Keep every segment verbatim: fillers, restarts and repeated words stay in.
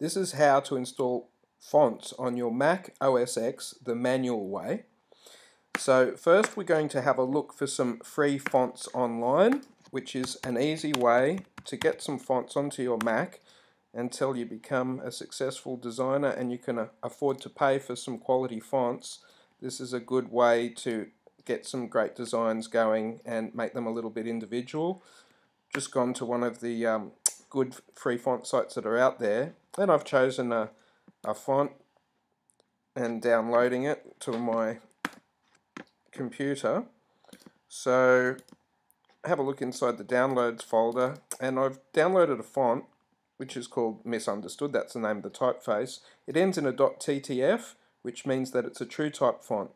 This is how to install fonts on your Mac O S X the manual way. So first we're going to have a look for some free fonts online, which is an easy way to get some fonts onto your Mac until you become a successful designer and you can afford to pay for some quality fonts. This is a good way to get some great designs going and make them a little bit individual. Just gone to one of the um, good free font sites that are out there, and I've chosen a, a font and downloading it to my computer. So have a look inside the downloads folder, and I've downloaded a font which is called Misunderstood. That's the name of the typeface. It ends in a .ttf, which means that it's a TrueType font.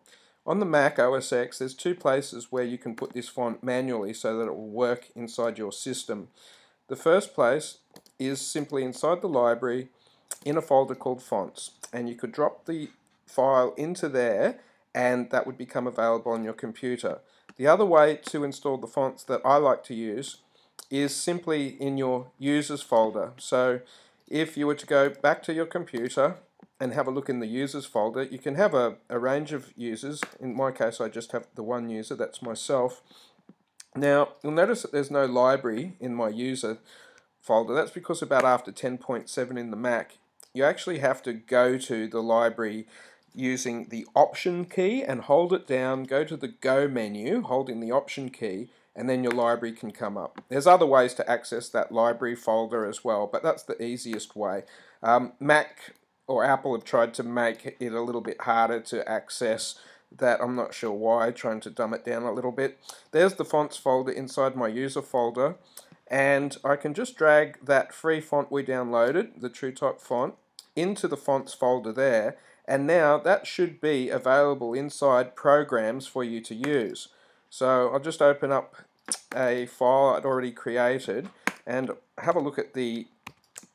On the Mac O S X, there's two places where you can put this font manually so that it will work inside your system. The first place is simply inside the library in a folder called Fonts, and you could drop the file into there and that would become available on your computer. The other way to install the fonts that I like to use is simply in your Users folder. So if you were to go back to your computer and have a look in the Users folder, you can have a, a range of users. In my case, I just have the one user, that's myself. Now, you'll notice that there's no library in my User folder. That's because about after ten point seven in the Mac, you actually have to go to the library using the Option key and hold it down, go to the Go menu, holding the Option key, and then your library can come up. There's other ways to access that library folder as well, but that's the easiest way. Um, Mac or Apple have tried to make it a little bit harder to access that. I'm not sure why, trying to dumb it down a little bit. There's the Fonts folder inside my User folder, and I can just drag that free font we downloaded, the TrueType font, into the Fonts folder there, and now that should be available inside Programs for you to use. So I'll just open up a file I'd already created and have a look at the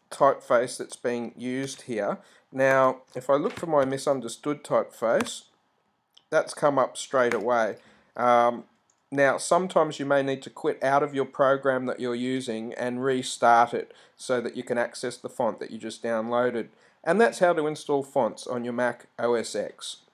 typeface that's being used here. Now, if I look for my Misunderstood typeface, that's come up straight away. Um, now, sometimes you may need to quit out of your program that you're using and restart it so that you can access the font that you just downloaded. And that's how to install fonts on your Mac O S X.